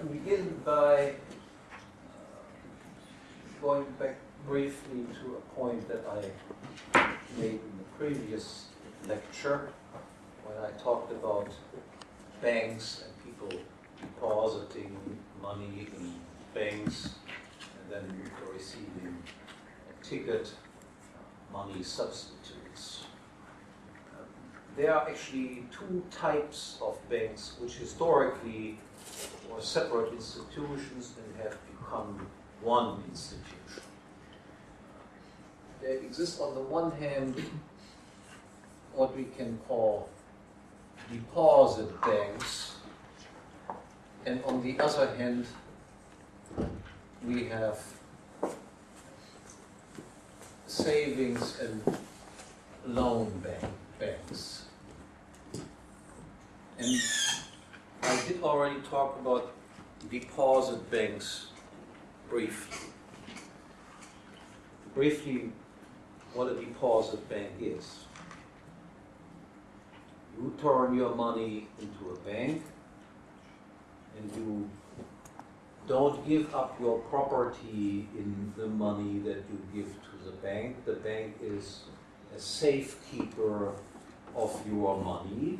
can begin by going back briefly to a point that I made in the previous lecture when I talked about banks and people depositing money in banks and then receiving ticket money substitutes. There are actually two types of banks which historically were separate institutions and have become one institution. There exists on the one hand what we can call deposit banks, and on the other hand we have savings and loan banks. And I did already talk about deposit banks briefly. Briefly, what a deposit bank is. You turn your money into a bank and you don't give up your property in the money that you give to the bank. The bank is a safekeeper of your money,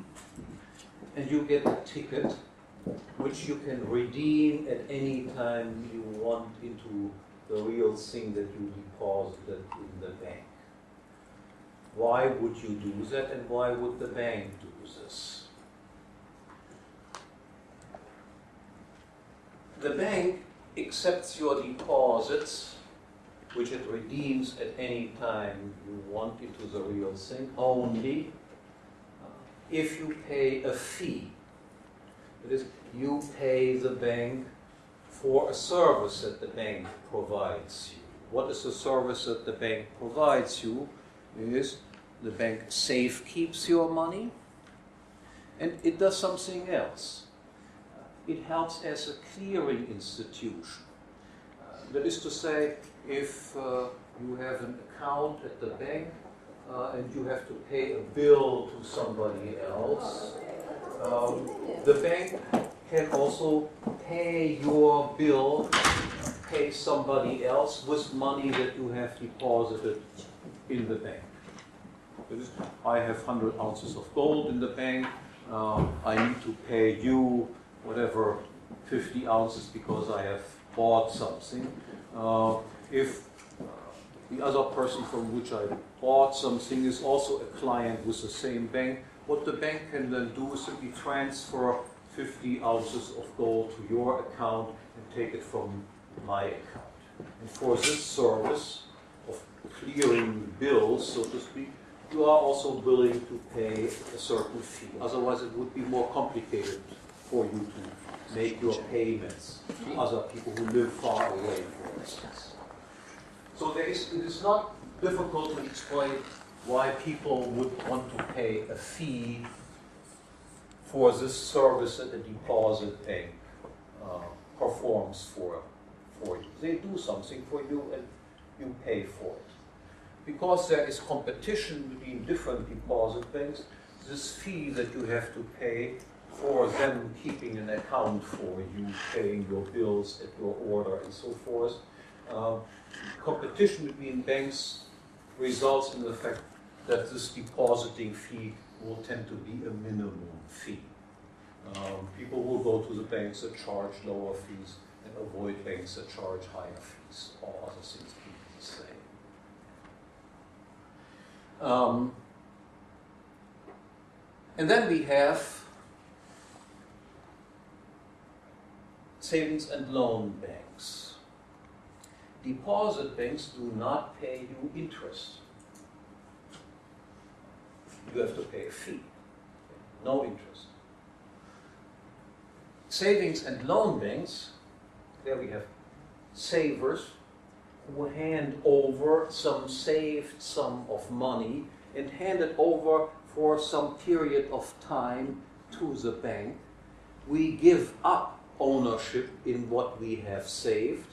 and you get a ticket which you can redeem at any time you want into the real thing that you deposited in the bank. Why would you do that, and why would the bank do this? The bank accepts your deposits, which it redeems at any time you want into the real thing, only if you pay a fee. That is, you pay the bank for a service that the bank provides you. What is the service that the bank provides you? Is the bank safe keeps your money, and it does something else. It helps as a clearing institution. That is to say, if you have an account at the bank and you have to pay a bill to somebody else, the bank can also pay your bill, pay somebody else with money that you have deposited in the bank. I have 100 ounces of gold in the bank. I need to pay you whatever 50 ounces because I have bought something. If the other person from which I bought something is also a client with the same bank, what the bank can then do is simply transfer 50 ounces of gold to your account and take it from my account. And for this service of clearing bills, so to speak, you are also willing to pay a certain fee. Otherwise it would be more complicated for you to make your payments to other people who live far away, for instance. So it is not difficult to explain why people would want to pay a fee for this service that the deposit bank performs for you. They do something for you and you pay for it. Because there is competition between different deposit banks, this fee that you have to pay for them keeping an account for you, paying your bills at your order and so forth, competition between banks results in the fact that this depositing fee will tend to be a minimum fee. People will go to the banks that charge lower fees and avoid banks that charge higher fees, or other things people say. And then we have savings and loan banks. Deposit banks do not pay you interest. You have to pay a fee, no interest. Savings and loan banks, there we have savers who hand over some saved sum of money and hand it over for some period of time to the bank. We give up ownership in what we have saved,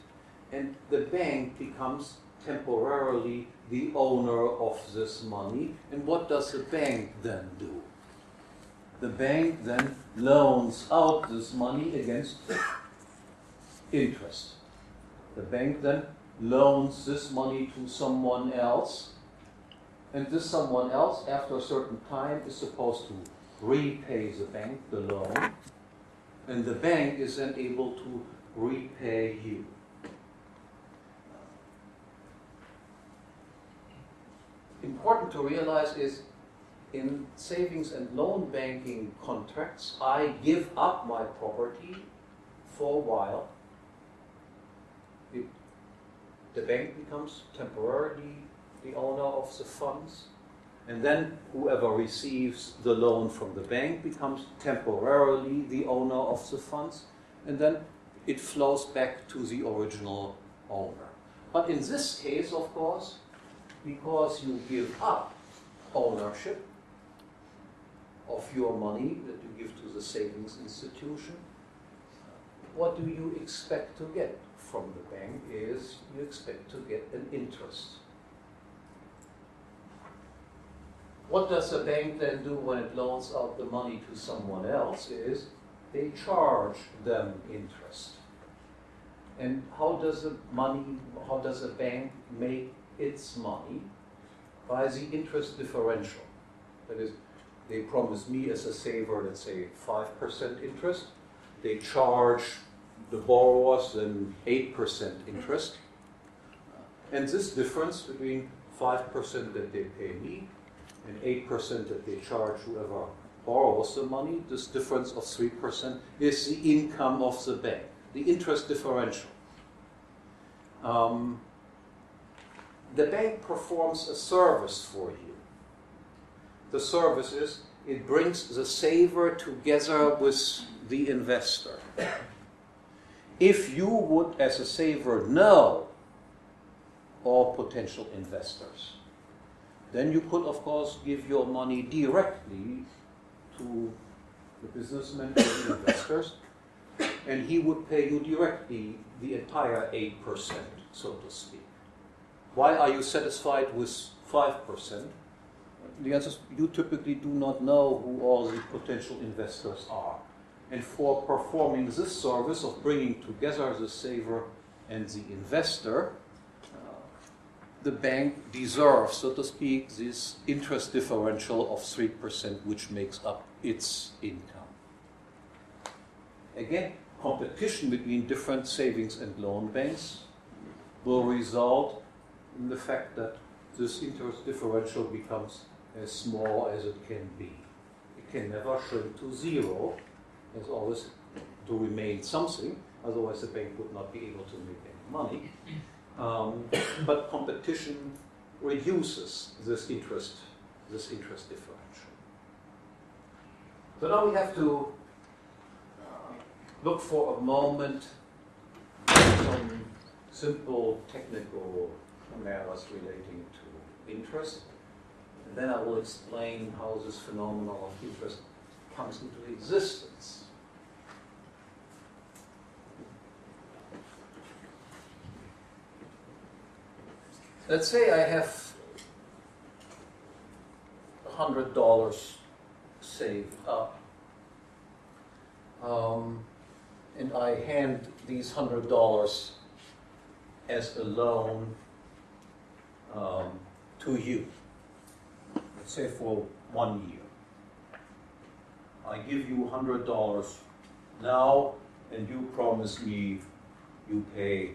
and the bank becomes temporarily the owner of this money. And what does the bank then do? The bank then loans out this money against interest. The bank then loans this money to someone else, and this someone else, after a certain time, is supposed to repay the bank the loan, and the bank is then able to repay you. Important to realize is, in savings and loan banking contracts, I give up my property for a while. The bank becomes temporarily the owner of the funds, and then whoever receives the loan from the bank becomes temporarily the owner of the funds, and then it flows back to the original owner. But in this case, of course, because you give up ownership of your money that you give to the savings institution, what do you expect to get from the bank is you expect to get an interest. What does the bank then do when it loans out the money to someone else is they charge them interest. And how does a bank make its money? By the interest differential. That is, they promise me as a saver, let's say 5% interest. They charge the borrowers then 8% interest. And this difference between 5% that they pay me and 8% that they charge whoever borrows the money, this difference of 3% is the income of the bank, the interest differential. The bank performs a service for you. The service is it brings the saver together with the investor. If you would, as a saver, know all potential investors, then you could, of course, give your money directly to the businessmen or the investors, and he would pay you directly the entire 8%, so to speak. Why are you satisfied with 5%? The answer is you typically do not know who all the potential investors are. And for performing this service of bringing together the saver and the investor, the bank deserves, so to speak, this interest differential of 3%, which makes up its income. Again, competition between different savings and loan banks will result in the fact that this interest differential becomes as small as it can be. It can never shrink to zero. There's always to remain something, otherwise the bank would not be able to make any money. But competition reduces this interest differential. So now we have to look for a moment at some simple technical matters relating to interest. And then I will explain how this phenomenon of interest comes into existence. Let's say I have $100 saved up, and I hand these $100 as a loan to you, let's say for 1 year. I give you $100 now, and you promise me you pay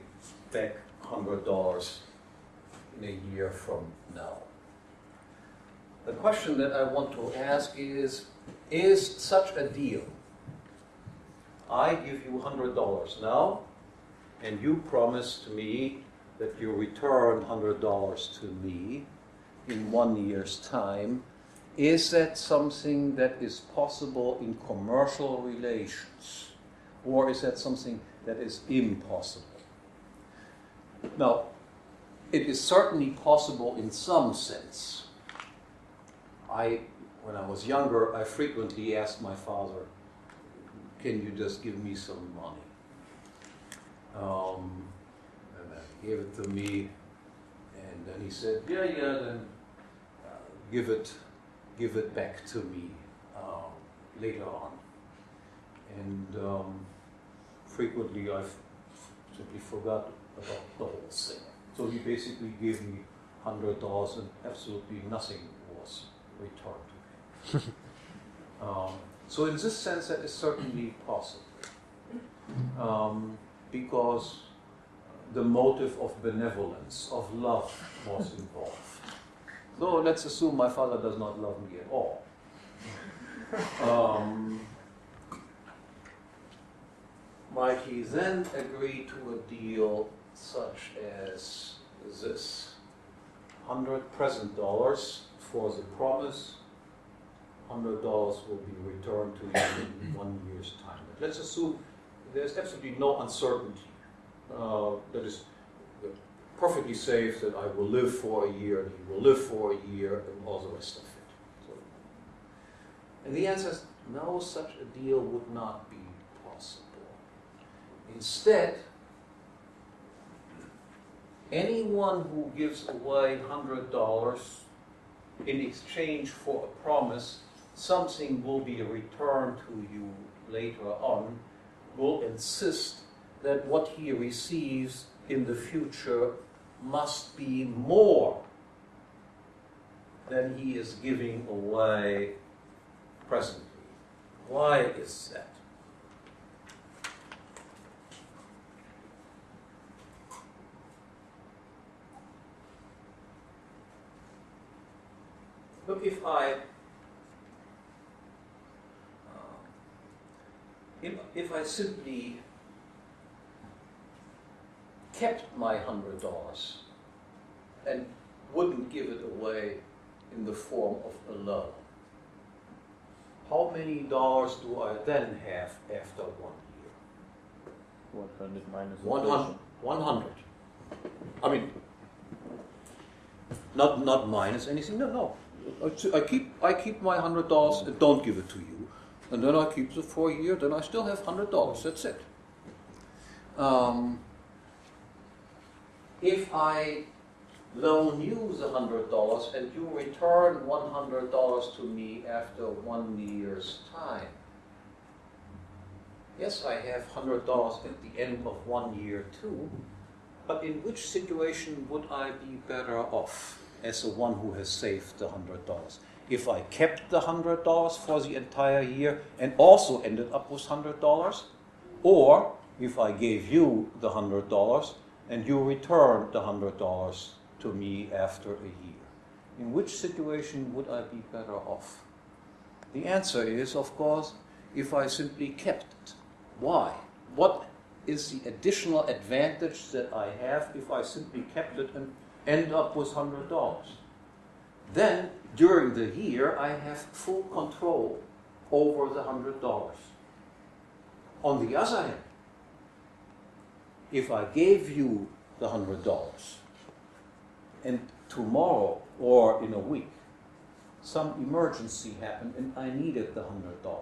back $100 in a year from now. The question that I want to ask is such a deal? I give you $100 now, and you promise to me that you return $100 to me in 1 year's time. Is that something that is possible in commercial relations? Or is that something that is impossible? Now, it is certainly possible in some sense. When I was younger, I frequently asked my father, "Can you just give me some money?" And then he gave it to me, and then he said, "Yeah, then give it back to me later on." And frequently, I've simply forgot about the whole thing. So he basically gave me $100 and absolutely nothing was returned to me. So in this sense, that is certainly possible. Because the motive of benevolence, of love, was involved. So let's assume my father does not love me at all. Might he then agree to a deal such as this? $100 for the promise, $100 will be returned to you in 1 year's time. But let's assume there's absolutely no uncertainty. That is perfectly safe that I will live for a year, and he will live for a year, and all the rest of it. So, and the answer is no, such a deal would not be possible. Instead, anyone who gives away $100 in exchange for a promise, something will be returned to you later on, will insist that what he receives in the future must be more than he is giving away presently. Why is that? Look, if I simply kept my $100 and wouldn't give it away in the form of a loan, how many dollars do I then have after 1 year? 100 minus 100. 100. I mean, not minus anything. No. I keep my $100 and don't give it to you, and then I keep it for a year. Then I still have $100. That's it. If I loan you the $100 and you return $100 to me after 1 year's time, yes, I have $100 at the end of 1 year too, but in which situation would I be better off as the one who has saved the $100? If I kept the $100 for the entire year and also ended up with $100, or if I gave you the $100 and you return the $100 to me after a year, in which situation would I be better off? The answer is, of course, if I simply kept it. Why? What is the additional advantage that I have if I simply kept it and end up with $100? Then, during the year, I have full control over the $100. On the other hand, if I gave you the $100 and tomorrow or in a week some emergency happened and I needed the $100,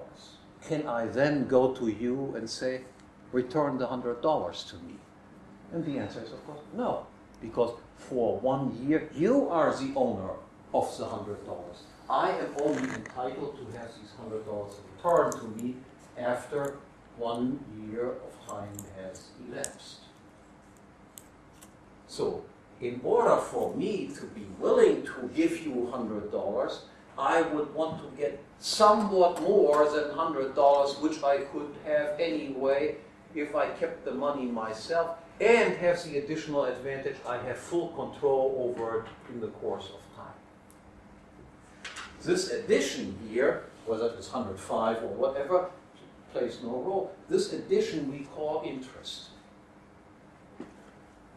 can I then go to you and say, return the $100 to me? And the answer is, of course, no, because for 1 year you are the owner of the $100. I am only entitled to have these $100 returned to me after 1 year of time has elapsed. So, in order for me to be willing to give you $100, I would want to get somewhat more than $100, which I could have anyway if I kept the money myself, and have the additional advantage I have full control over it in the course of time. This addition here, whether it's 105 or whatever, plays no role. This addition we call interest.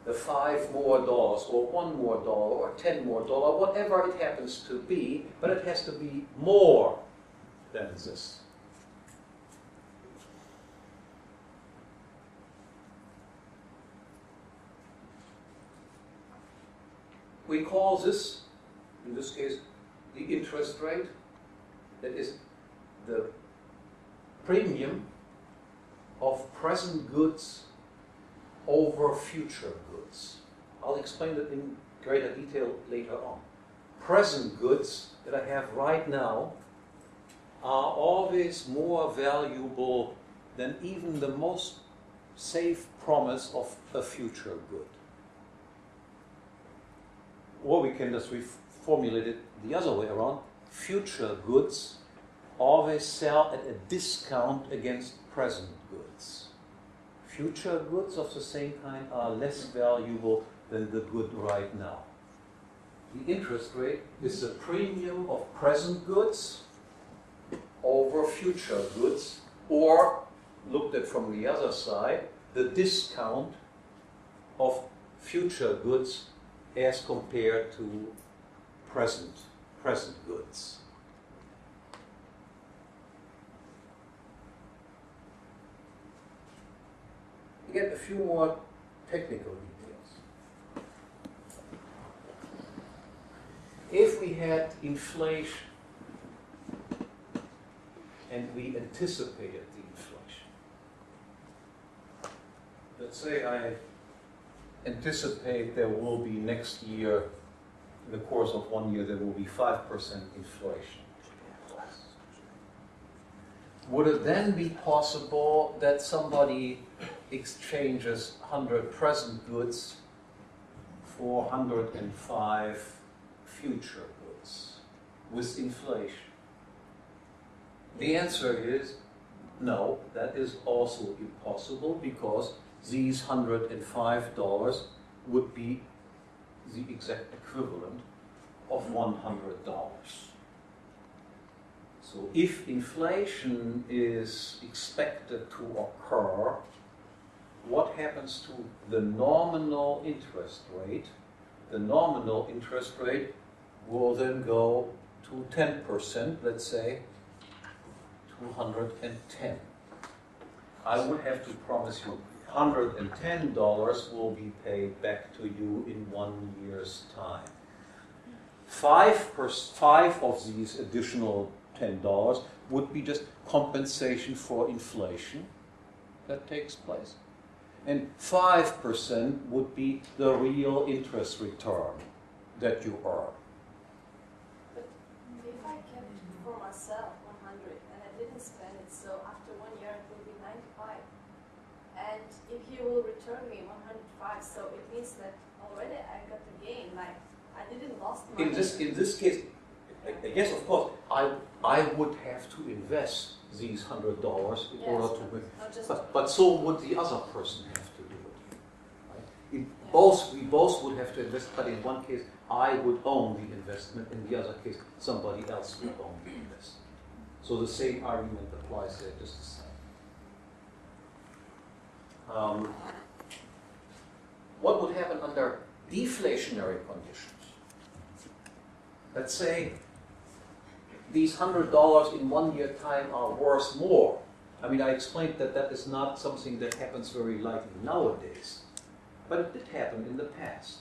The $5 more or $1 more or $10 more, whatever it happens to be, but it has to be more than this. We call this, in this case, the interest rate. That is the premium of present goods over future goods. I'll explain that in greater detail later on. Present goods that I have right now are always more valuable than even the most safe promise of a future good. Or we can just reformulate it the other way around. Future goods always sell at a discount against present goods. Future goods of the same kind are less valuable than the good right now. The interest rate is the premium of present goods over future goods, or, looked at from the other side, the discount of future goods as compared to present goods. We get a few more technical details. If we had inflation and we anticipated the inflation, let's say I anticipate there will be next year, in the course of 1 year, there will be 5% inflation. Would it then be possible that somebody exchanges 100 present goods for 105 future goods with inflation? The answer is no, that is also impossible, because these $105 would be the exact equivalent of $100. So if inflation is expected to occur, what happens to the nominal interest rate? The nominal interest rate will then go to 10%, let's say, 210. I would have to promise you $110 will be paid back to you in 1 year's time. 5 of these additional $10 would be just compensation for inflation that takes place. And 5% would be the real interest return that you earn. But if I kept for myself 100 and I didn't spend it, so after 1 year it will be 95. And if he will return me 105, so it means that already I got the gain, like I didn't lost money. In this case, yes, of course, I would have to invest these $100 in order to win. But so would the other person have to do it. Right? We both would have to invest, but in one case I would own the investment, in the other case somebody else would own the investment. So the same argument applies there, just the same. What would happen under deflationary conditions? Let's say these $100 in 1 year time are worth more. I mean, I explained that that is not something that happens very likely nowadays, but it did happen in the past.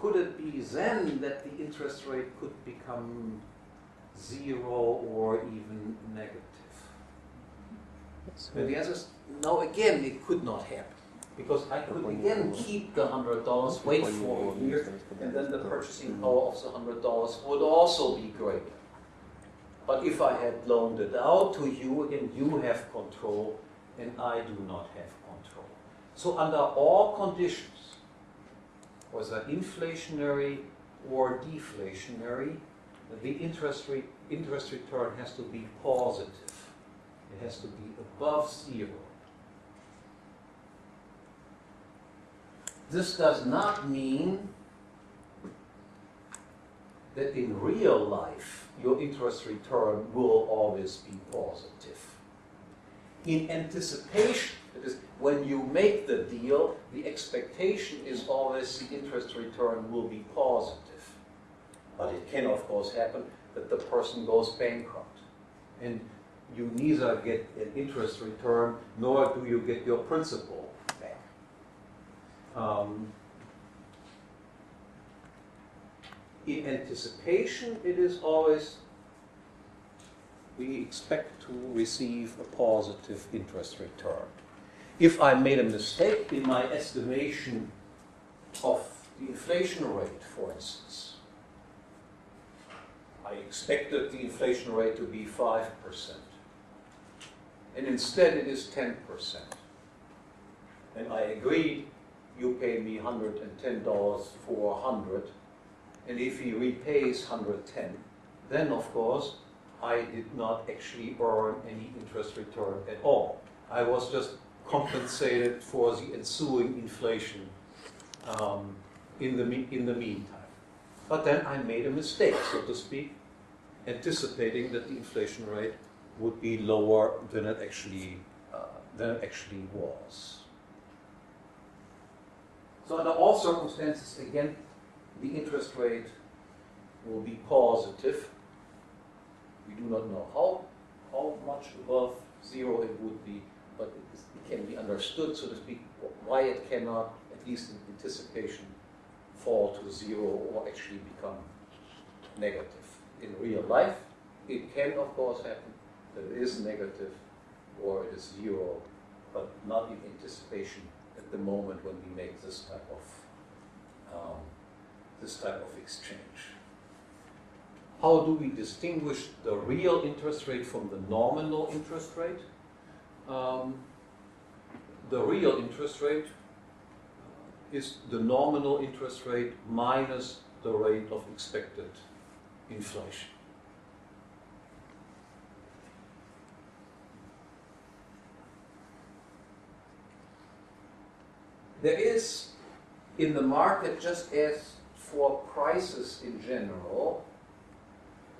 Could it be then that the interest rate could become zero or even negative? But the answer is no, again, it could not happen, because I could again keep the $100, wait for a year, and then the purchasing power of the $100 would also be greater. But if I had loaned it out to you, and you have control, and I do not have control. So under all conditions, whether inflationary or deflationary, the interest return has to be positive. It has to be above zero. This does not mean that in real life your interest return will always be positive. In anticipation, that is, when you make the deal, the expectation is always the interest return will be positive. But it can, of course, happen that the person goes bankrupt, and you neither get an interest return, nor do you get your principal back. In anticipation, it is always we expect to receive a positive interest return. If I made a mistake in my estimation of the inflation rate, for instance, I expected the inflation rate to be 5%. and instead it is 10%. And I agreed, you pay me $110 for 100, and if he repays 110, then of course I did not actually earn any interest return at all. I was just compensated for the ensuing inflation in the meantime. But then I made a mistake, so to speak, anticipating that the inflation rate would be lower than it actually was. So under all circumstances, again, the interest rate will be positive. We do not know how much above zero it would be, but it can be understood, so to speak, why it cannot, at least in anticipation, fall to zero or actually become negative. In real life, it can, of course, happen that it is negative or it is zero, but not in anticipation at the moment when we make this type of exchange. How do we distinguish the real interest rate from the nominal interest rate? The real interest rate is the nominal interest rate minus the rate of expected inflation. There is in the market, just as for prices in general,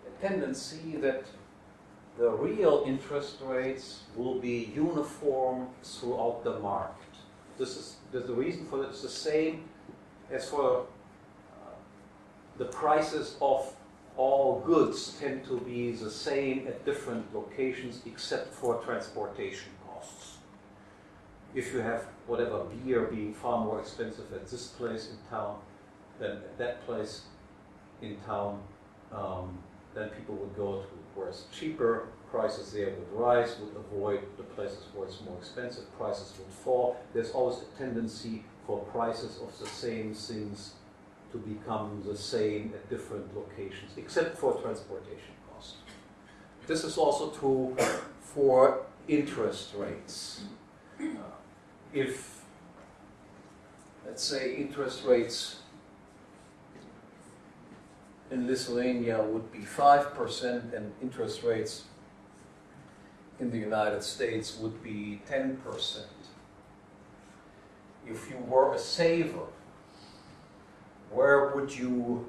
a tendency that the real interest rates will be uniform throughout the market. The reason for that is the same as for the prices of all goods tend to be the same at different locations except for transportation costs. If you have whatever beer being far more expensive at this place in town than at that place in town, then people would go to where it's cheaper, prices there would rise, would avoid the places where it's more expensive, prices would fall. There's always a tendency for prices of the same things to become the same at different locations, except for transportation costs. This is also true for interest rates. If, let's say, interest rates in Lithuania would be 5% and interest rates in the United States would be 10%. If you were a saver, where would you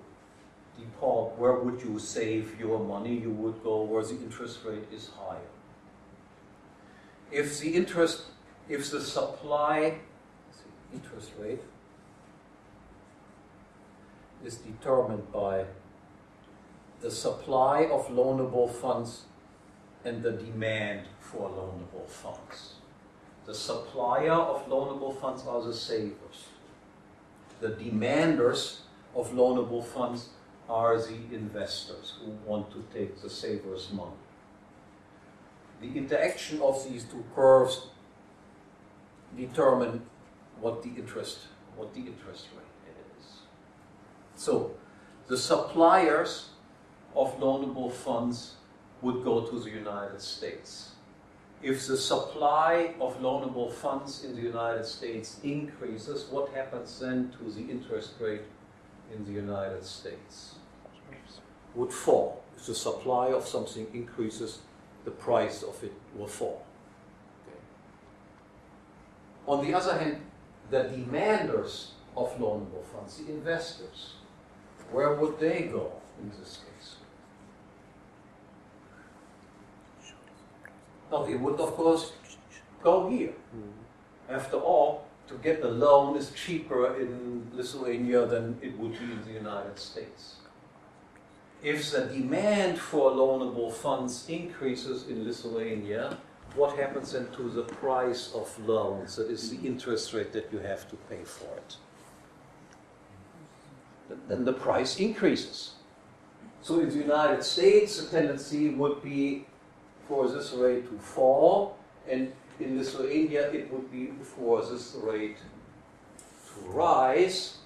save your money? You would go where the interest rate is higher. If the interest rate is determined by the supply of loanable funds and the demand for loanable funds. The supplier of loanable funds are the savers. The demanders of loanable funds are the investors who want to take the savers' money. The interaction of these two curves determine what the interest rate is. So the suppliers of loanable funds would go to the United States. If the supply of loanable funds in the United States increases, what happens then to the interest rate in the United States? Would fall. If the supply of something increases, the price of it will fall. Okay. On the other hand, the demanders of loanable funds, the investors, where would they go in this case? Now, they would, of course, go here. After all, to get a loan is cheaper in Lithuania than it would be in the United States. If the demand for loanable funds increases in Lithuania, what happens then to the price of loans? That is the interest rate that you have to pay for it. Then the price increases. So in the United States, the tendency would be for this rate to fall, and in Lithuania it would be for this rate to rise,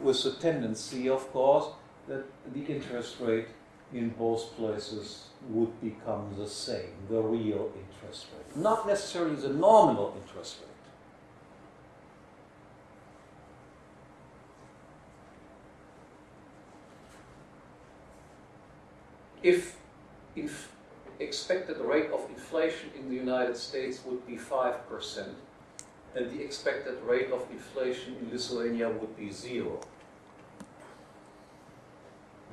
with the tendency, of course, that the interest rate in both places would become the same, the real interest rate. Not necessarily the nominal interest rate. If expected rate of inflation in the United States would be 5%, then the expected rate of inflation in Lithuania would be 0.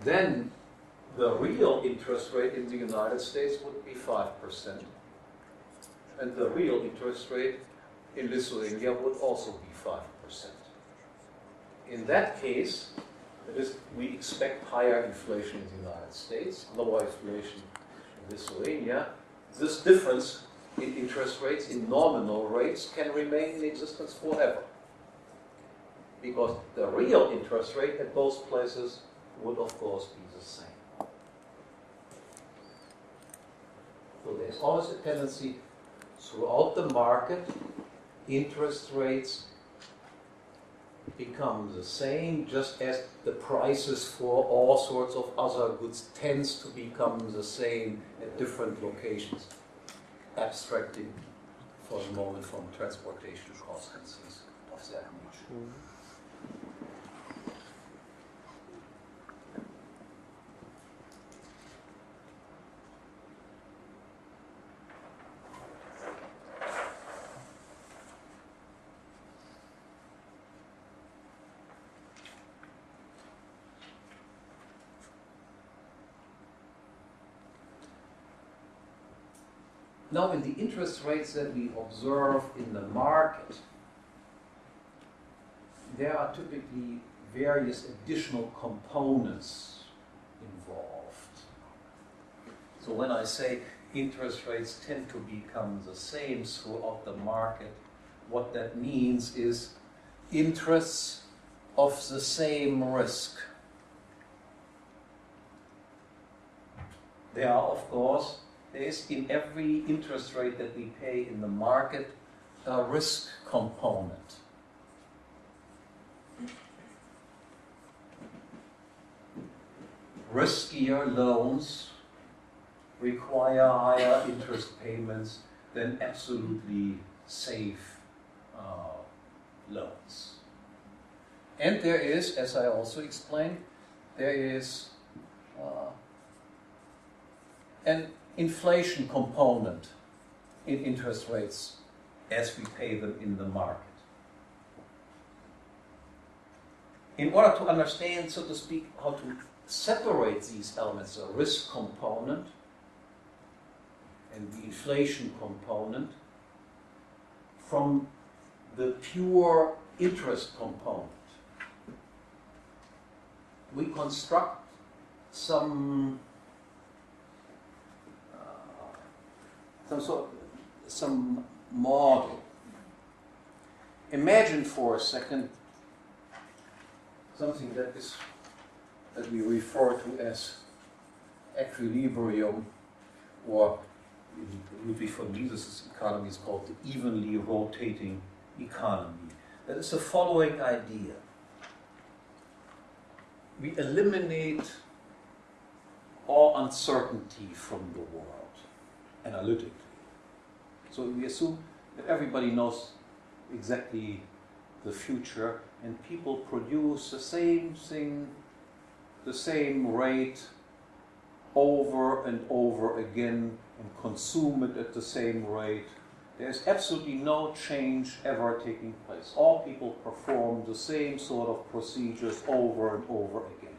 Then the real interest rate in the United States would be 5%. And the real interest rate in Lithuania would also be 5%. In that case, we expect higher inflation in the United States, lower inflation in Lithuania. This difference in interest rates, in nominal rates, can remain in existence forever, because the real interest rate at both places would, of course, be the same. So there's always a tendency throughout the market, interest rates become the same, just as the prices for all sorts of other goods tends to become the same at different locations, abstracting for the moment from transportation constancies of that nature. Now, in the interest rates that we observe in the market, there are typically various additional components involved. So when I say interest rates tend to become the same throughout the market, what that means is interests of the same risk. There are, of course, there is in every interest rate that we pay in the market a risk component. Riskier loans require higher interest payments than absolutely safe loans. And there is, as I also explained, there is an inflation component in interest rates as we pay them in the market. In order to understand, so to speak, how to separate these elements, the risk component and the inflation component, from the pure interest component, we construct some model. Imagine for a second something that we refer to as equilibrium, or it would be for Mises' economy, is called the evenly rotating economy. That is the following idea. We eliminate all uncertainty from the world analytically. So we assume that everybody knows exactly the future, and people produce the same thing, the same rate, over and over again, and consume it at the same rate. There's absolutely no change ever taking place. All people perform the same sort of procedures over and over again.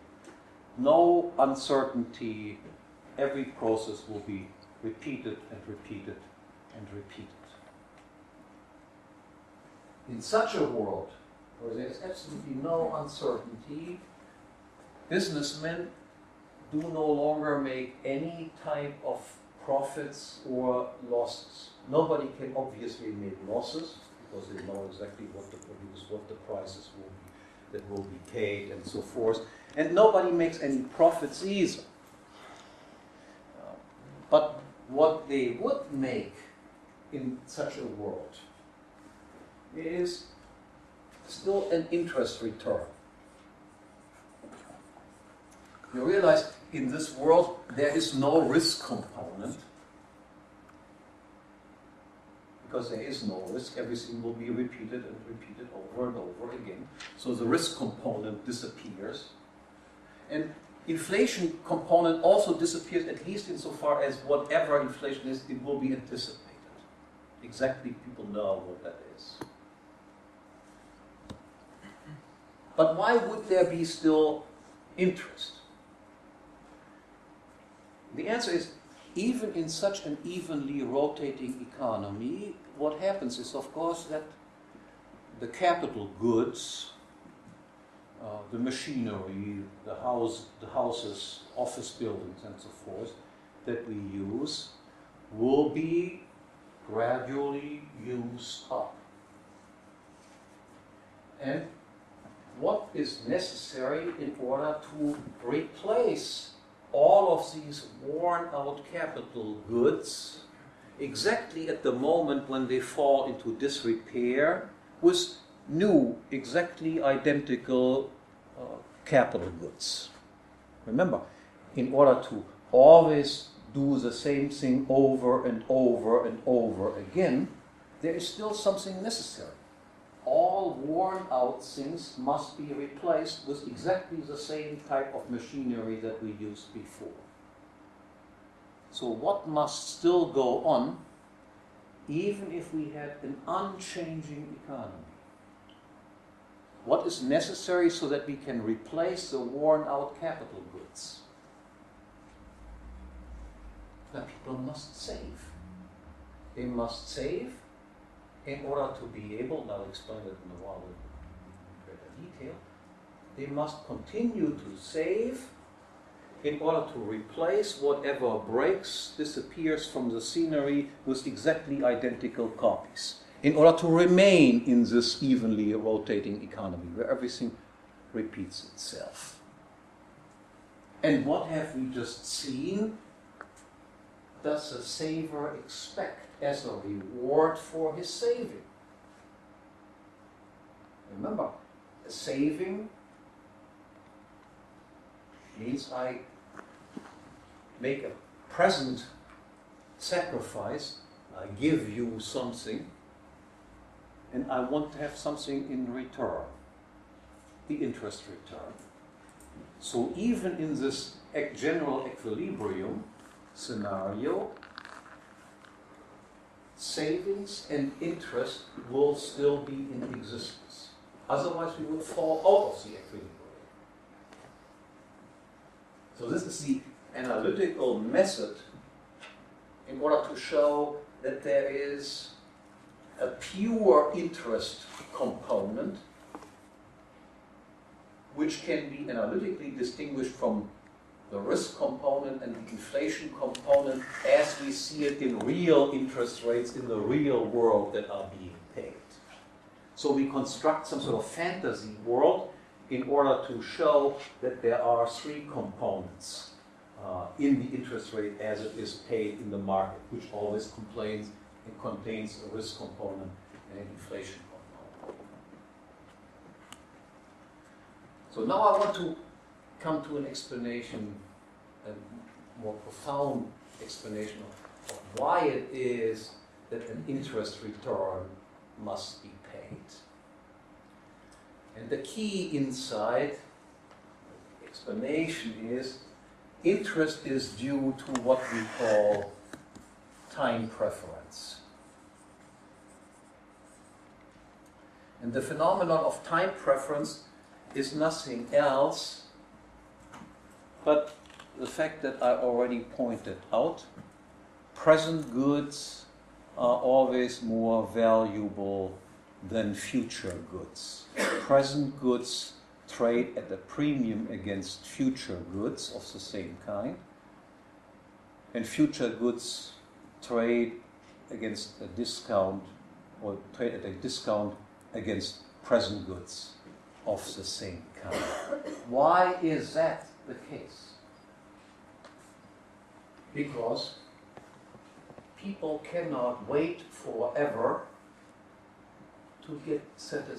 No uncertainty. Every process will be repeated and repeated and repeated. In such a world where there is absolutely no uncertainty, businessmen do no longer make any type of profits or losses. Nobody can obviously make losses, because they know exactly what to produce, what the prices will be, that will be paid, and so forth. And nobody makes any profits either. But what they would make in such a world is still an interest return. You realize in this world there is no risk component, because there is no risk. Everything will be repeated and repeated over and over again. So the risk component disappears. And inflation component also disappears, at least insofar as whatever inflation is, it will be anticipated. Exactly, people know what that is. But why would there be still interest? The answer is, even in such an evenly rotating economy, what happens is, of course, that the capital goods, the machinery, the houses, office buildings, and so forth, that we use, will be gradually used up. And what is necessary in order to replace all of these worn-out capital goods, exactly at the moment when they fall into disrepair, with new, exactly identical capital goods? Remember, in order to always do the same thing over and over and over again, there is still something necessary. All worn-out things must be replaced with exactly the same type of machinery that we used before. So what must still go on, even if we had an unchanging economy? What is necessary so that we can replace the worn-out capital goods? That people must save. They must save in order to be able, and I'll explain it in a while in greater detail, they must continue to save in order to replace whatever breaks, disappears from the scenery with exactly identical copies, in order to remain in this evenly rotating economy where everything repeats itself. And what have we just seen? Does the saver expect as a reward for his saving? Remember, saving means I make a present sacrifice, I give you something, and I want to have something in return, the interest return. So even in this general equilibrium scenario, savings and interest will still be in existence. Otherwise, we would fall out of the equilibrium. So this is the analytical method in order to show that there is a pure interest component which can be analytically distinguished from the risk component and the inflation component as we see it in real interest rates in the real world that are being paid. So we construct some sort of fantasy world in order to show that there are three components in the interest rate as it is paid in the market, which always contains a risk component and an inflation component. So now I want to come to an explanation, a more profound explanation of why it is that an interest return must be paid. And the key insight, explanation is, interest is due to what we call time preference. And the phenomenon of time preference is nothing else but the fact that I already pointed out, present goods are always more valuable than future goods. Present goods trade at a premium against future goods of the same kind, and future goods trade against a discount, or trade at a discount against present goods of the same kind. Why is that the case? Because people cannot wait forever to get satisfied.